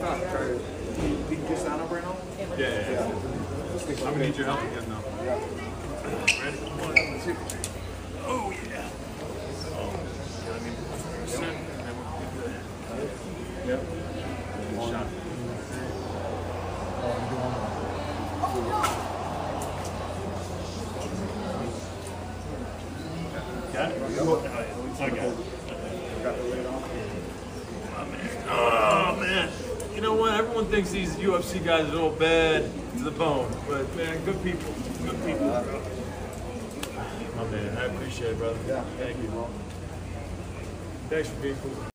Yeah. I'm going to need your help again, though. Yeah. Ready? Oh, yeah. I mean, good shot. Got it? Oh, yeah. I got it. Got the lid off? Oh, man. Oh, man. You know what? Everyone thinks these UFC guys are all bad to the bone, but man, good people. Good people, bro. My man, I appreciate it, brother. Yeah. Thank you. Thanks for being cool.